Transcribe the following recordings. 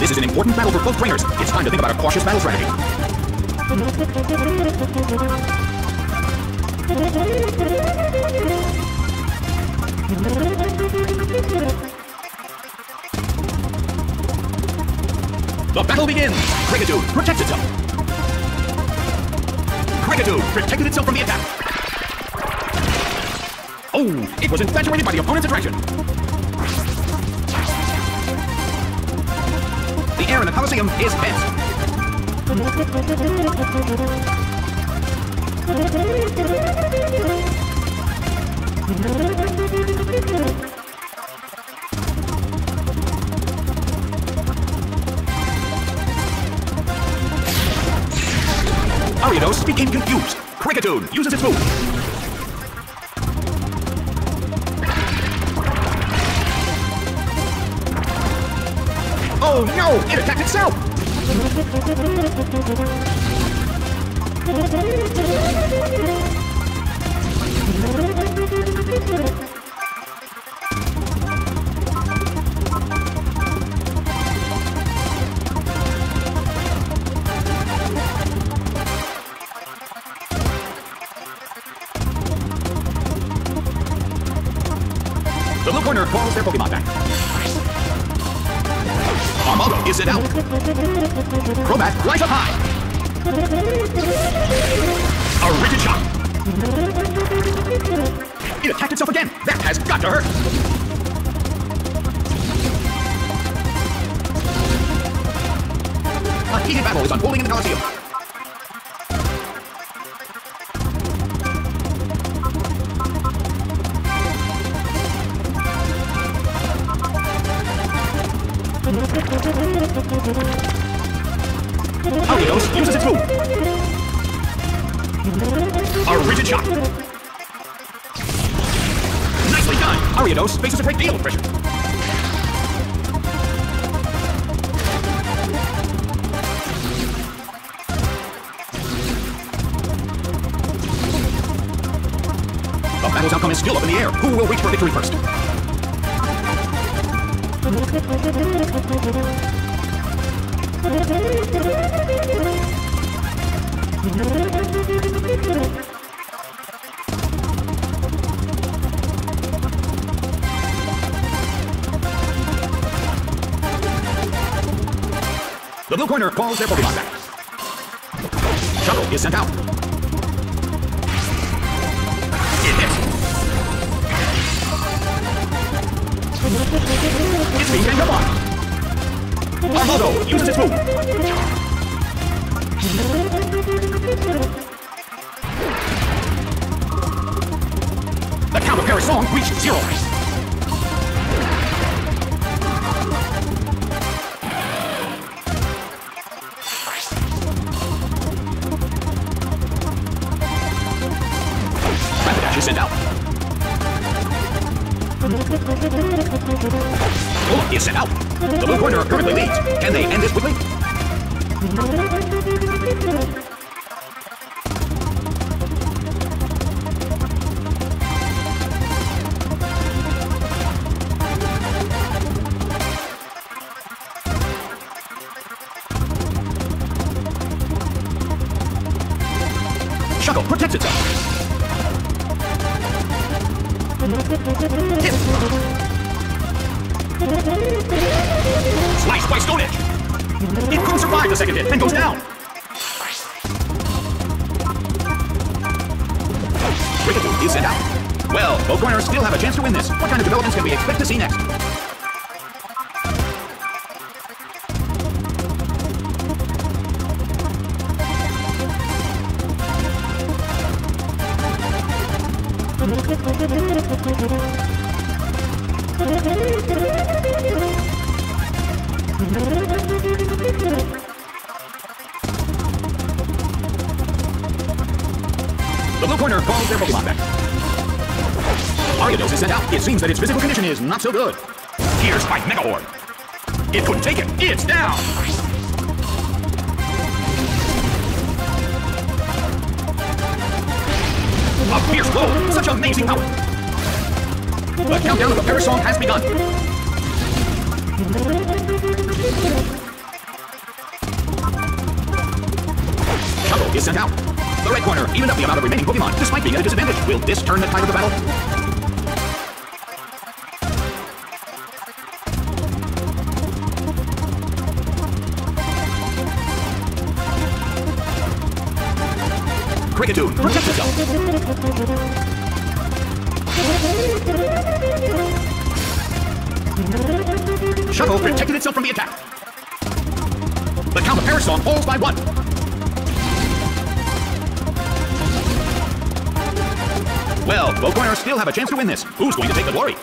This is an important battle for both trainers. It's time to think about a cautious battle strategy. The battle begins! Kricketune protects itself! Kricketune protected itself from the attack! Oh, it was infatuated by the opponent's attraction! The air in the Colosseum is tense! Ariados became confused. Kricketune uses its move. Oh no! It attacked itself! The blue corner calls their Pokemon back. Armaldo is it out. Crobat flies up high. A rigid shot. It attacked itself again. That has got to hurt. A heated battle is unfolding in the Colosseum. Ariados uses its move. A rigid shot. Nicely done. Ariados faces a great deal of pressure. The battle's outcome is still up in the air. Who will reach for victory first? The blue corner calls their Pokemon back. Shuckle is sent out. It's being hanged up on. Armaldo uses its move. The count of Perish Song reached 0. Rapidash is sent out. Crobat is sent out. The blue corner currently leads. Can they end this quickly? Shuckle protects itself. Hit. Sliced by Stone Edge! It couldn't survive the second hit and goes down! Kricketune is sent out. Well, both corners still have a chance to win this. What kind of developments can we expect to see next? The blue corner calls their Pokemon back. Ariados is sent out. It seems that its physical condition is not so good. Here's by Mega Horn. It couldn't take it. It's down. A fierce blow. Such amazing power. The countdown of the Perish Song has begun. Shuckle is sent out. The red corner evened up the amount of remaining Pokemon, despite being at a disadvantage. Will this turn the tide of the battle? Kricketune, protect itself! Shuckle protected itself from the attack. The count of Perish Song falls by 1. Well, both corners still have a chance to win this. Who's going to take the glory?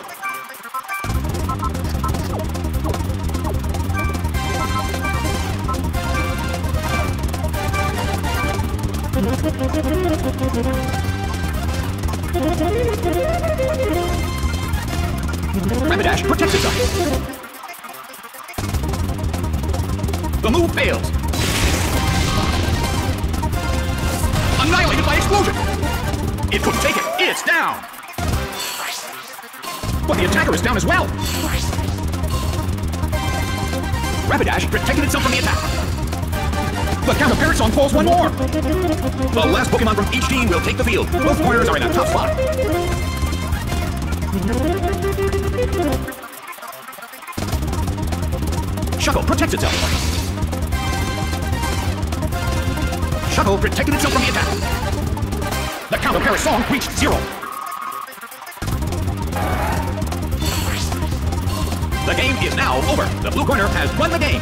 Rapidash protects itself. The move fails. Annihilated by explosion. It couldn't take it. It's down. But the attacker is down as well. Rapidash protected itself from the attack. The count of Perish Song falls 1 more! The last Pokemon from each team will take the field. Both corners are in a tough spot. Shuckle protects itself. Shuckle protected itself from the attack. The count of Perish Song reached 0. The game is now over. The blue corner has won the game.